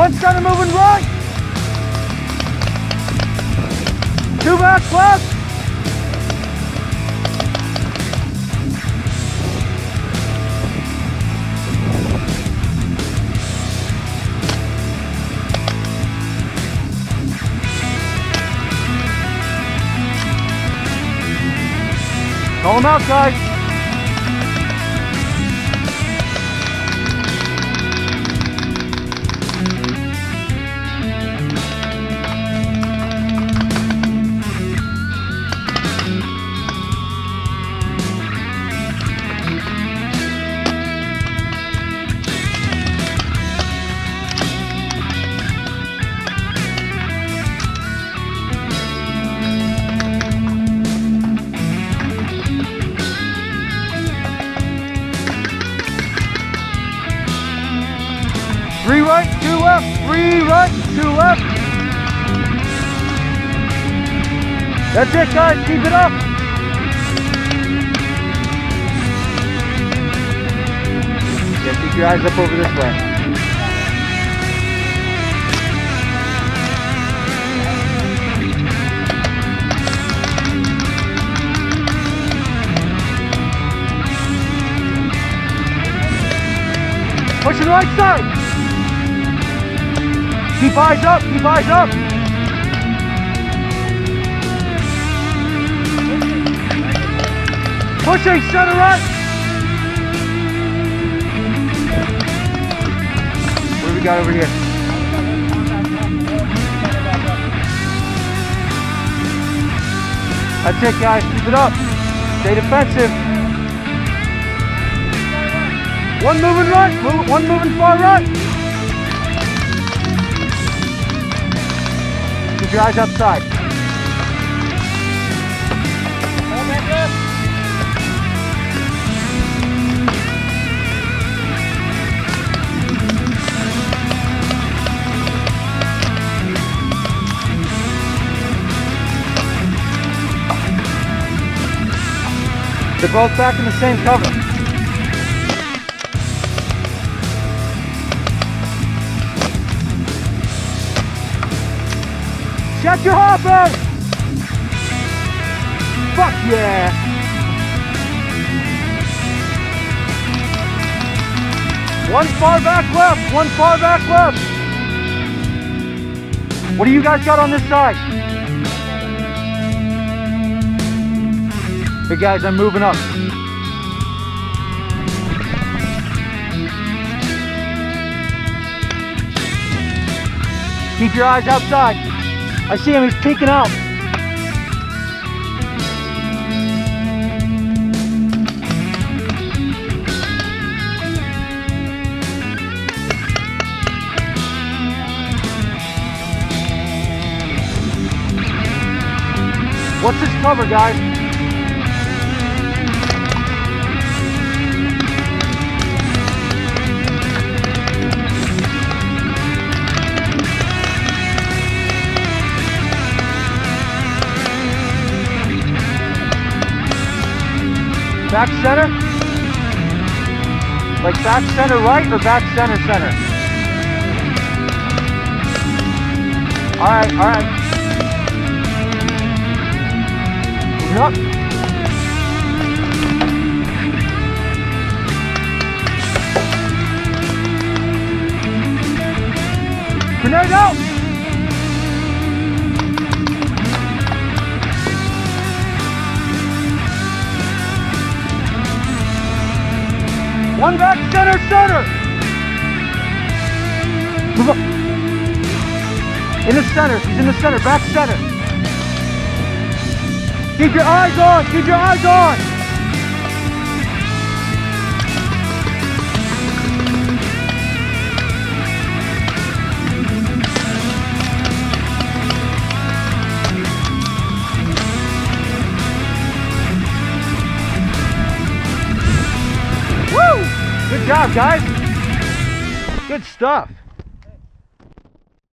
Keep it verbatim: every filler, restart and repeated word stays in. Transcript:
One's kind of moving right. Two back left. Call them out, guys. Three right, two left, three right, two left. That's it, guys, keep it up. Yeah, keep your eyes up over this way. Push to the right side. Keep eyes up, keep eyes up. Pushing, center right. What do we got over here? That's it, guys, keep it up. Stay defensive. One moving right, one moving far right. Keep your eyes outside. Hold back up. They're both back in the same cover. Check your hopper! Fuck yeah! One far back left, one far back left! What do you guys got on this side? Hey guys, I'm moving up. Keep your eyes outside. I see him, he's peeking out. What's this cover, guys? Back center? Like back center right or back center center? Alright, alright. Moving up. Grenade out! One back, center, center! Move up. In the center, he's in the center, back center. Keep your eyes on, keep your eyes on! Good job, guys. Good stuff.